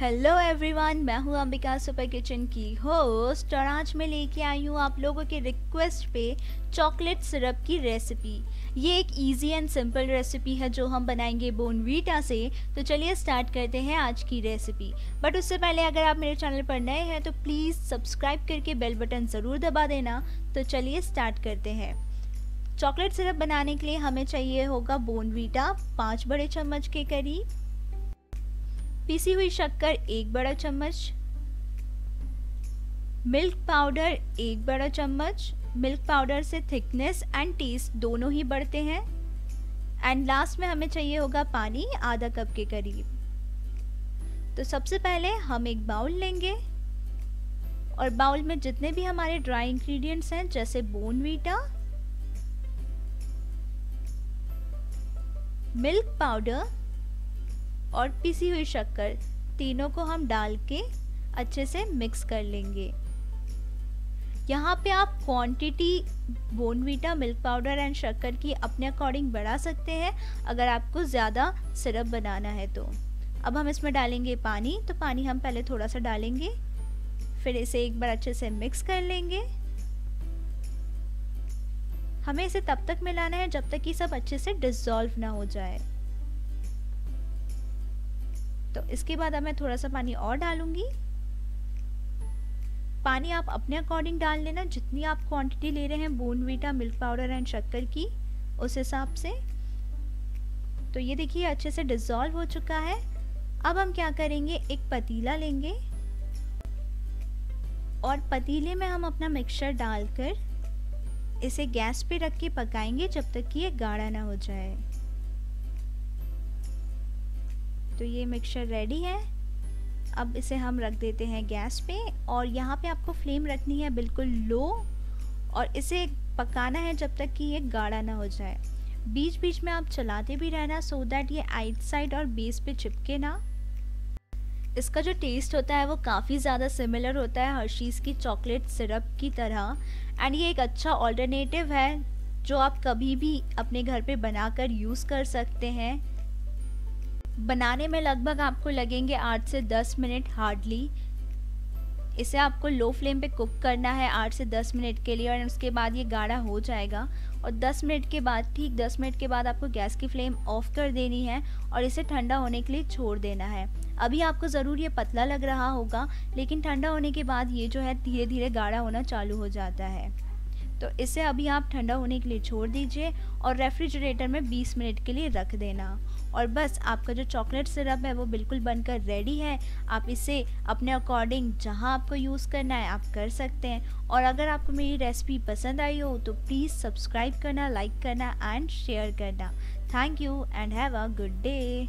Hello everyone, मैं हूँ Ambika super kitchen की होस्ट और आज मैं लेके आई हूँ आप लोगों के रिक्वेस्ट पे चॉकलेट सिरप की रेसिपी। ये एक इजी एंड सिंपल रेसिपी है जो हम बनाएंगे बोर्नविटा से। तो चलिए स्टार्ट करते हैं आज की रेसिपी। बट उससे पहले अगर आप मेरे चैनल पर नए हैं तो प्लीज़ सब्सक्राइब करके बेल बटन ज़रूर दबा देना। तो चलिए स्टार्ट करते हैं। चॉकलेट सिरप बनाने के लिए हमें चाहिए होगा बोर्नविटा 5 बड़े चम्मच के करीब, पिसी हुई शक्कर 1 बड़ा चम्मच, मिल्क पाउडर 1 बड़ा चम्मच। मिल्क पाउडर से थिकनेस एंड टेस्ट दोनों ही बढ़ते हैं। एंड लास्ट में हमें चाहिए होगा पानी आधा कप के करीब। तो सबसे पहले हम एक बाउल लेंगे और बाउल में जितने भी हमारे ड्राई इंग्रेडिएंट्स हैं जैसे बोर्नविटा, मिल्क पाउडर और पिसी हुई शक्कर, तीनों को हम डाल के अच्छे से मिक्स कर लेंगे। यहाँ पे आप quantity Bournvita, milk powder and शक्कर की अपने अकॉर्डिंग बढ़ा सकते हैं अगर आपको ज़्यादा सिरप बनाना है तो। अब हम इसमें डालेंगे पानी। तो पानी हम पहले थोड़ा सा डालेंगे, फिर इसे एक बार अच्छे से मिक्स कर लेंगे। हमें इसे तब तक मिलाना है जब तक कि सब अच्छे से डिसॉल्व ना हो जाए। तो इसके बाद अब मैं थोड़ा सा पानी और डालूंगी। पानी आप अपने अकॉर्डिंग डाल लेना, जितनी आप क्वांटिटी ले रहे हैं बोर्नविटा, मिल्क पाउडर एंड शक्कर की, उस हिसाब से। तो ये देखिए अच्छे से डिसॉल्व हो चुका है। अब हम क्या करेंगे, एक पतीला लेंगे और पतीले में हम अपना मिक्सचर डालकर इसे गैस पे रख के पकाएंगे जब तक कि ये गाढ़ा ना हो जाए। तो ये मिक्सचर रेडी है। अब इसे हम रख देते हैं गैस पे और यहाँ पे आपको फ्लेम रखनी है बिल्कुल लो और इसे पकाना है जब तक कि ये गाढ़ा ना हो जाए। बीच बीच में आप चलाते भी रहना सो दैट ये आइट साइड और बेस पे चिपके ना। इसका जो टेस्ट होता है वो काफ़ी ज़्यादा सिमिलर होता है हर्शीज़ की चॉकलेट सिरप की तरह। एंड ये एक अच्छा ऑल्टरनेटिव है जो आप कभी भी अपने घर पर बना कर यूज़ कर सकते हैं। बनाने में लगभग आपको लगेंगे 8 से 10 मिनट हार्डली। इसे आपको लो फ्लेम पे कुक करना है 8 से 10 मिनट के लिए और उसके बाद ये गाढ़ा हो जाएगा। और 10 मिनट के बाद, ठीक 10 मिनट के बाद आपको गैस की फ्लेम ऑफ कर देनी है और इसे ठंडा होने के लिए छोड़ देना है। अभी आपको ज़रूर ये पतला लग रहा होगा लेकिन ठंडा होने के बाद ये जो है धीरे धीरे गाढ़ा होना चालू हो जाता है। तो इसे अभी आप ठंडा होने के लिए छोड़ दीजिए और रेफ्रिजरेटर में 20 मिनट के लिए रख देना। और बस आपका जो चॉकलेट सिरप है वो बिल्कुल बनकर रेडी है। आप इसे अपने अकॉर्डिंग जहां आपको यूज़ करना है आप कर सकते हैं। और अगर आपको मेरी रेसिपी पसंद आई हो तो प्लीज़ सब्सक्राइब करना, लाइक करना एंड शेयर करना। Thank you and have a good day.